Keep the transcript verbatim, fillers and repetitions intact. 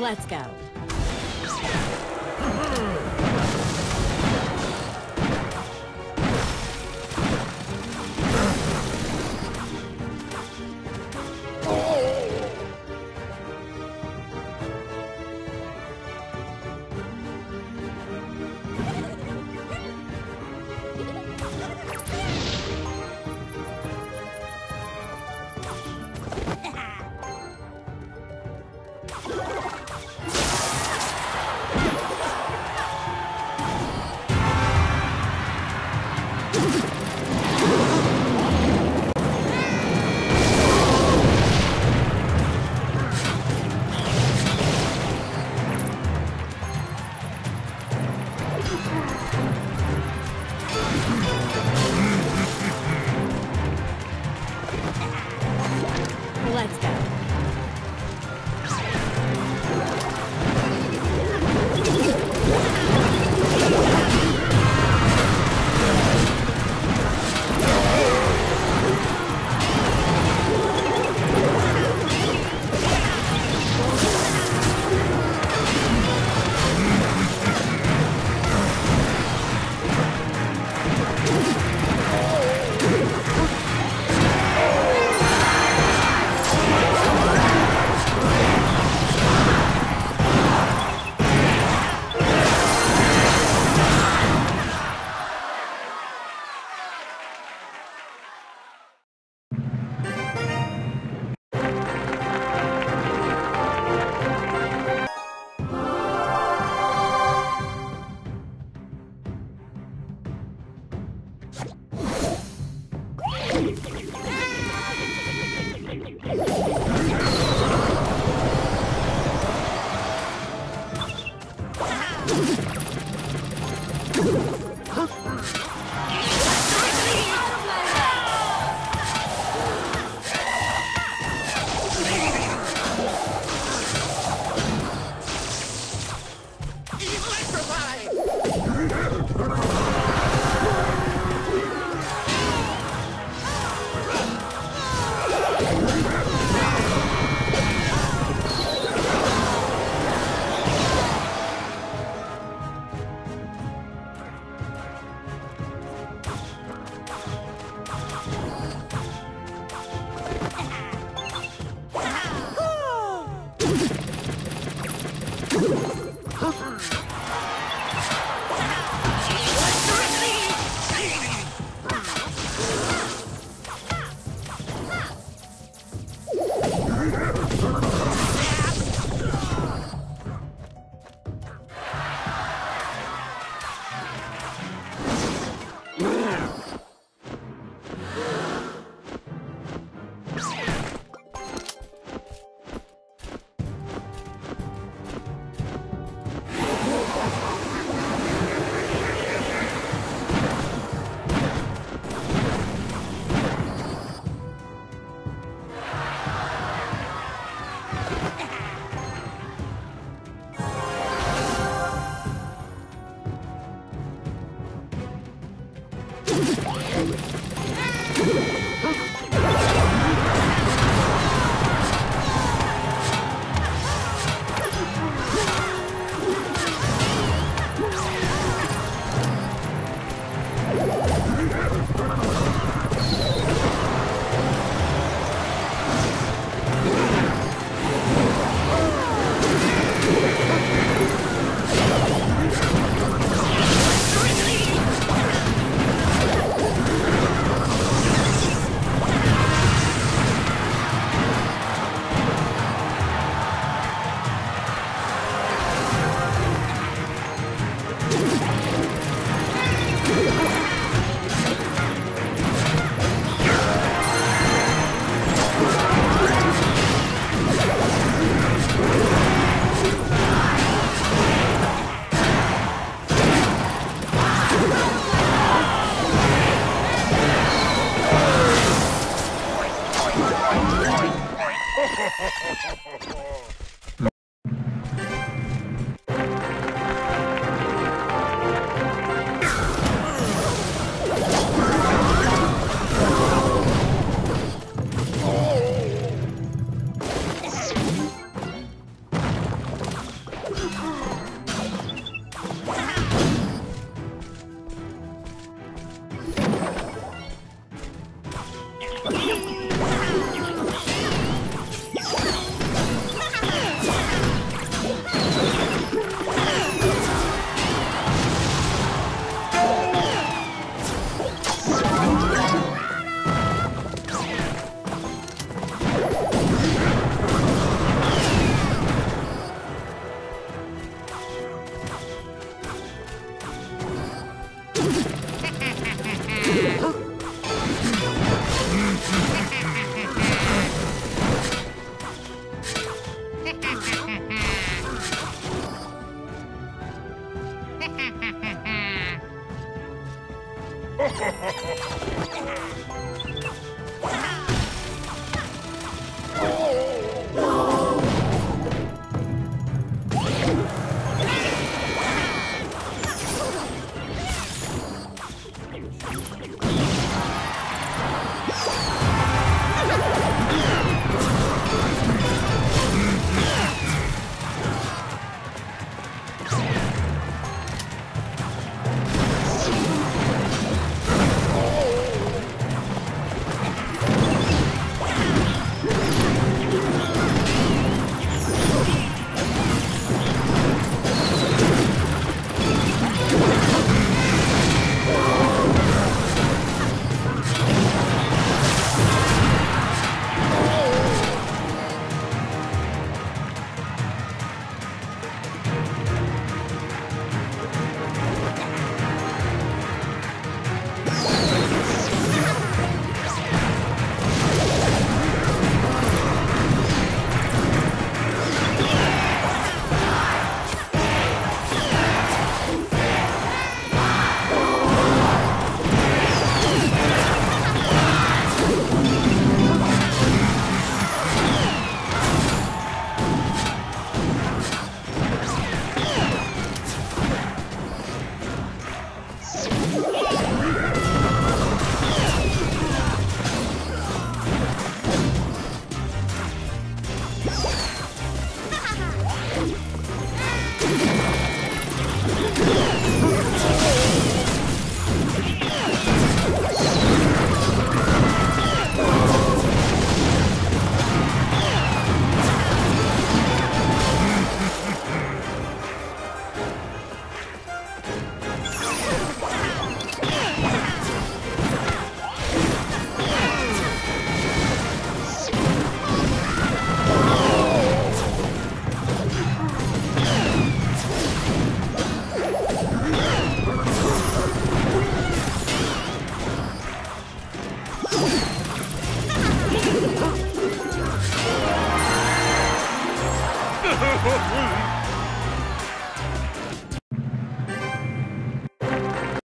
Let's go. Ha ha ha ha!